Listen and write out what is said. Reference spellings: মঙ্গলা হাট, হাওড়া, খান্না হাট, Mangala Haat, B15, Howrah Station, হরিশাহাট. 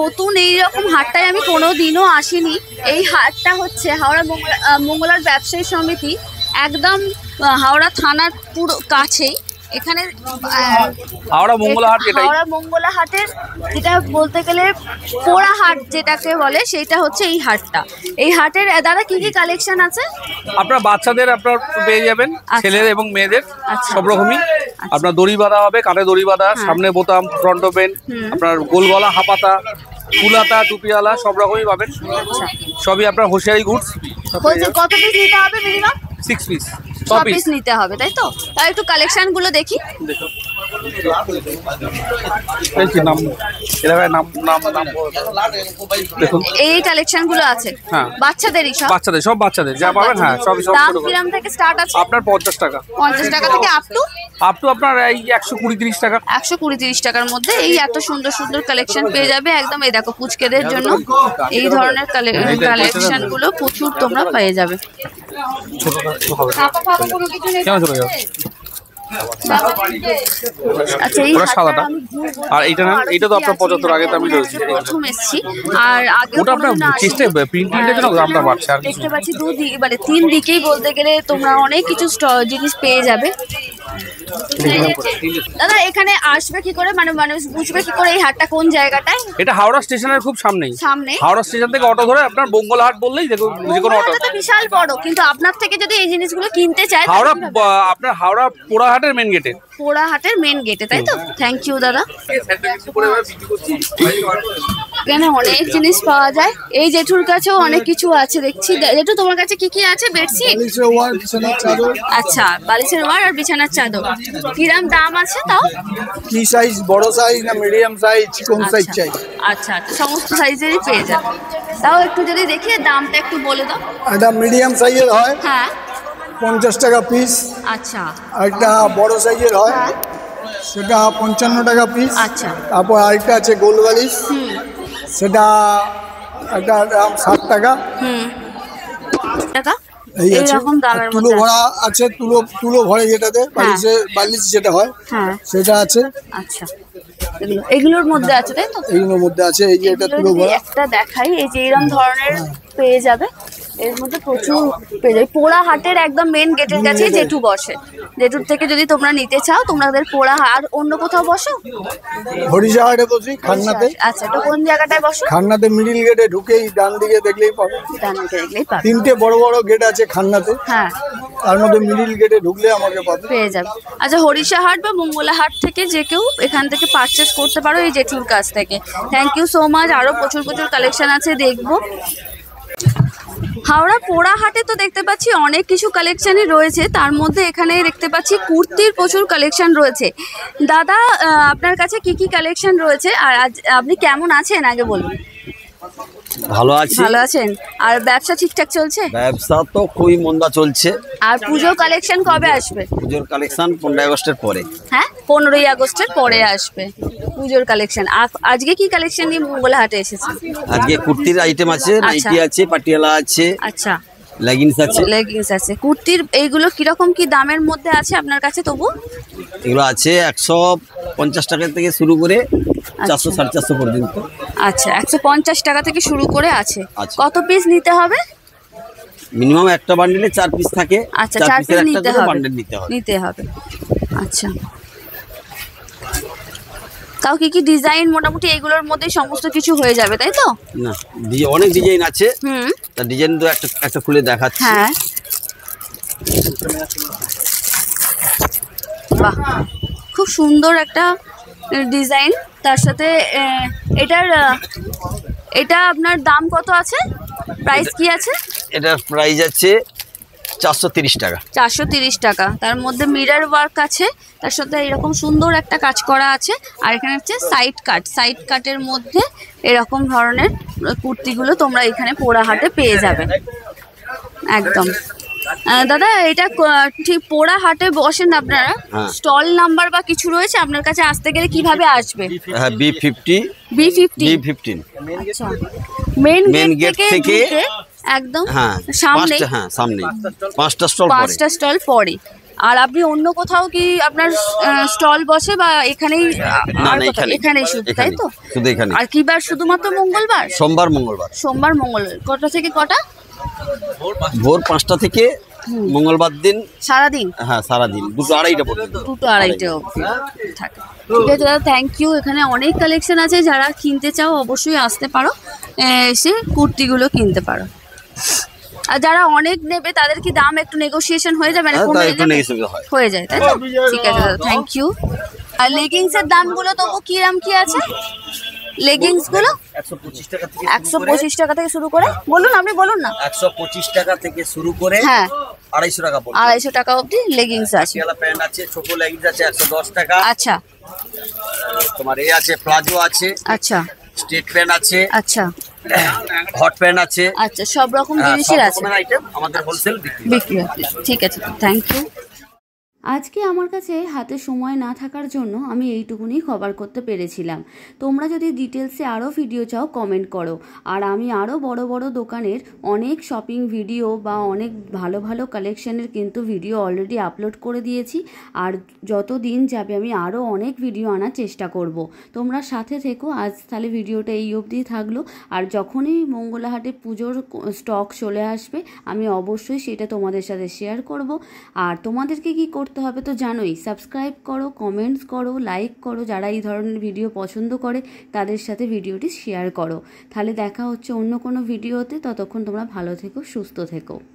নতুন এইরকম হাটটায় আমি কোনো দিনও আসিনি। এই হাটটা হচ্ছে হাওড়া মঙ্গলার ব্যবসায়ী সমিতি, একদম হাওড়া থানার পুরো কাছেই। এখানে হাওড়া মঙ্গলা হাটের যেটা বলতে গেলে পোড়া হাট যেটাকে বলে, সেটা হচ্ছে এই হাটটা। এই হাটের দাদা কি কি কালেকশন আছে? আপনার বাচ্চাদের আপনার পেয়ে যাবেন, ছেলেদের এবং মেয়েদের সব রকমই। আপনার দড়ি বাঁধা হবে, কাঁধে দড়ি বাঁধা, সামনে বোতাম, ফ্রন্ট ওপেন, আপনার গোল গলা, হাপাতা, ফুলাতা, টুপিওয়ালা সব রকমই পাবেন। সবই আপনার হোশিয়ারি গুডস। কত পিস নিতে হবে? Minimum 6 piece. 6 পিস নিতে হবে, তাই তো? তাই একটু কালেকশন গুলো দেখি। দেখো এই যে নাম, এরা নাম নাম নাম দেখুন, এই কালেকশন গুলো আছে। হ্যাঁ, বাচ্চাদেরই সব, বাচ্চাদের সব, বাচ্চাদের যা পাবেন। হ্যাঁ, সব সব দাম থেকে স্টার্ট আছে আপনার 50 টাকা, 50 টাকা থেকে আপ টু আপনার এই 120 30 টাকা, 120 30 টাকার মধ্যে এই এত সুন্দর সুন্দর কালেকশন পেয়ে যাবে। একদম এই দেখো পুচকেদের জন্য এই ধরনের কালেকশন গুলো প্রচুর তোমরা পেয়ে যাবে। তিন দিকেই বলতে গেলে তোমরা অনেক কিছু জিনিস পেয়ে যাবে। দাদা এখানে আসবে কি করে, মানে মানুষ বুঝবে কি করে এই হাটটা কোন জায়গাটায়? এটা হাওড়া স্টেশনের খুব সামনেই, হাওড়া স্টেশন থেকে অটো ধরে আপনার মঙ্গলা হাট বললেই দেখো যে কোনো অটো। এটা বিশাল বড়, কিন্তু আপনার থেকে যদি এই জিনিসগুলো কিনতে চায় হাওড়া, আপনার হাওড়া পোড়াহাটের মেইন গেটে, পোড়াহাটের মেইন গেটে, তাই তো? থ্যাংক ইউ দাদা। এখানে অনেক জিনিস পাওয়া যায়। এই জেঠুর কাছেও অনেক কিছু আছে দেখছি। জেঠু তোমার কাছে কি কি আছে? বেডশিট, আচ্ছা বালিশের ওয়ার আর বিছানার চাদর। কিরাম দাম আছে তাও? কি সাইজ, বড় সাইজ না মিডিয়াম সাইজ, কোন সাইজ চাই? আচ্ছা সমস্ত সাইজেরই পেয়ে যাবে। তাও একটু যদি দেখি দামটা একটু বলে দাও। এটা মিডিয়াম সাইজের হয়, হ্যাঁ 50 টাকা পিস। আচ্ছা, একটা বড় সাইজের হয় সেটা 55 টাকা পিস। আচ্ছা, তারপর আরেকটা আছে গোল বালিশ, সেটা একটা 7 টাকা। হুম, টাকা এইরকম দামের মধ্যে। তুলো ভরা আছে, তুলো ভরে যেটাতে বালিশ যেটা হয়, হ্যাঁ সেটা আছে। আচ্ছা, এগুলোর মধ্যে আছে, তাই তো? এগুলোর মধ্যে আছে। এই যে এটা তুলো ভরা, একটা দেখাই। এই যে এরকম ধরনের পেয়ে যাবে, এর মধ্যে প্রচুর পেয়ে যাবে। পোড়া হাটের একদম মেন গেটের কাছে জেঠু বসে। জেঠুর থেকে যদি তোমরা নিতে চাও, তোমাদের পোড়া হাট। অন্য কোথাও বসো? হরিশাহাটে বসি, খান্নাতে। আচ্ছা, তো কোন জায়গাটায় বসো? খান্নাতে মিডিল গেটে ঢুকেই ডান দিকে দেখলেই পাবে, ডান দিকে দেখলেই পাবে। তিনটে বড় বড় গেট আছে খান্নাতে, হ্যাঁ তার মধ্যে মিডিল গেটে ঢুকলে আমাকে পাবে, পেয়ে যাবে। আচ্ছা, হরিশাহাট বা মঙ্গলা হাট থেকে যে কেউ এখান থেকে পারচেস করতে পারো এই জেঠুর কাছ থেকে। Thank you so much. আরও প্রচুর প্রচুর কালেকশন আছে, দেখবো। হাওড়া পোড়াহাটে তো দেখতে পাচ্ছি অনেক কিছু কালেকশানই রয়েছে, তার মধ্যে এখানে দেখতে পাচ্ছি কুর্তির প্রচুর কালেকশান রয়েছে। দাদা আপনার কাছে কি কি কালেকশান রয়েছে আর আপনি কেমন আছেন আগে বলুন? ভালো আছি। ভালো আছেন? আর ব্যবসা ঠিকঠাক চলছে? ব্যবসা তো খুবই মন্দা চলছে। আর পূজোর কালেকশন কবে আসবে? পূজোর কালেকশন 15 আগস্টের পরে। হ্যাঁ, 15 আগস্টের পরে আসবে পূজোর কালেকশন। আজকে কি কালেকশন নিয়ে মঙ্গলা হাটে এসেছে? আজকে কুর্তির আইটেম আছে, নাইটি আছে, পাটিয়ালা আছে। আচ্ছা, লেগিংস আছে। লেগিংস আছে, কুর্তির। এইগুলো কিরকম কি দামের মধ্যে আছে আপনার কাছে? তবু এগুলো আছে 150 টাকা থেকে শুরু করে 400-450 পর্যন্ত। আচ্ছা, 150 টাকা থেকে শুরু করে আছে। কত পিস নিতে হবে? মিনিমাম একটা বান্ডেলে 4 পিস থাকে। আচ্ছা, 4 পিস নিতে হবে, বান্ডেল নিতে হবে। আচ্ছা, তাও কি কি ডিজাইন? মোটামুটি এগুলোর মধ্যে সমস্ত কিছু হয়ে যাবে, তাই তো? না, অনেক ডিজাইন আছে। হুম, তার ডিজাইন তো একটা খুলে দেখাচ্ছি। হ্যাঁ, বাহ, খুব সুন্দর একটা ডিজাইন। তার সাথে এটা আপনার দাম কত আছে? প্রাইস কি আছে? এটার প্রাইস আছে 430 টাকা। 430 টাকা। তার মধ্যে মিরর ওয়ার্ক আছে, তার সাথে এরকম সুন্দর একটা কাজ করা আছে। আর এখানে হচ্ছে সাইড কাট, সাইড কাটের মধ্যে এরকম ধরনের কুর্তিগুলো তোমরা এখানে পোড়াহাটে পেয়ে যাবে একদম। দাদা এটা ঠিক পোড়া হাটে বসেন আপনারা? স্টল নাম্বার বা কিছু রয়েছে আপনার কাছে? আসতে গেলে কিভাবে আসবে? হ্যাঁ, B15 মেইন গেট থেকে একদম সামনে। হ্যাঁ, সামনে 5টা স্টল পরে। আর আপনি অন্য কোথাও কি আপনার স্টল বসে বা এখানেই? এখানেই শুধু, তাই তো? আর কি বার? শুধুমাত্র মঙ্গলবার, সোমবার মঙ্গলবার। সোমবার মঙ্গলবার কটা থেকে কটা? ভোর 5টা থেকে মঙ্গলবার দিন সারাদিন। হ্যাঁ সারাদিন, 2-2:30 পর্যন্ত। 2-2:30 অবধি থাকে। ঠিক আছে দাদা, থ্যাংক ইউ। এখানে অনেক কালেকশন আছে, যারা কিনতে চাও অবশ্যই আসতে পারো, এসে কুর্তিগুলো কিনতে পারো। আর যারা অনেক নেবে তাদের কি দাম একটু নেগোসিয়েশন হয়ে যাবে? হয়ে যায়, তাই তো? ঠিক আছে দাদা, থ্যাংক ইউ। আর লেগিংস এর দামগুলো তবু কিরাম কি আছে? লেগিংস গুলো 125 টাকা থেকে শুরু করে, বলুন আপনি বলুন না, 125 টাকা থেকে শুরু করে 250 টাকা পর্যন্ত, 250 টাকা অবধি লেগিংস আছে। এলা প্যান্ট আছে, ছোট লেগিংস আছে 110 টাকা। আচ্ছা, তোমার এই আছে প্লাজো আছে, আচ্ছা স্ট্রেট প্যান্ট আছে, আচ্ছা হট প্যান্ট আছে, আচ্ছা সব রকম জিনিসের আছে, সব রকমের আইটেম আমাদের হোলসেল বিক্রি হয়। ঠিক আছে, থ্যাংক ইউ। আজকে আমার কাছে হাতে সময় না থাকার জন্য আমি এইটুকুনি কভার করতে পেরেছিলাম। তোমরা যদি ডিটেলসে আরও ভিডিও চাও কমেন্ট করো, আর আমি আরও বড় বড় দোকানের অনেক শপিং ভিডিও বা অনেক ভালো ভালো কালেকশনের কিন্তু ভিডিও অলরেডি আপলোড করে দিয়েছি, আর যত দিন যাবে আমি আরও অনেক ভিডিও আনার চেষ্টা করব। তোমরা সাথে থেকো। আজ তাহলে ভিডিওটা এই অবধি থাকলো, আর যখনই মঙ্গলা হাটে পুজোর স্টক চলে আসবে আমি অবশ্যই সেটা তোমাদের সাথে শেয়ার করব। আর তোমাদেরকে কি করতে হবে তো জানোই, সাবস্ক্রাইব করো, কমেন্টস করো, লাইক করো। যারা এই ধরনের ভিডিও পছন্দ করে তাদের সাথে ভিডিওটি শেয়ার করো। তাহলে দেখা হচ্ছে অন্য কোনো ভিডিওতে, ততক্ষণ তোমরা ভালো থেকো, সুস্থ থেকো।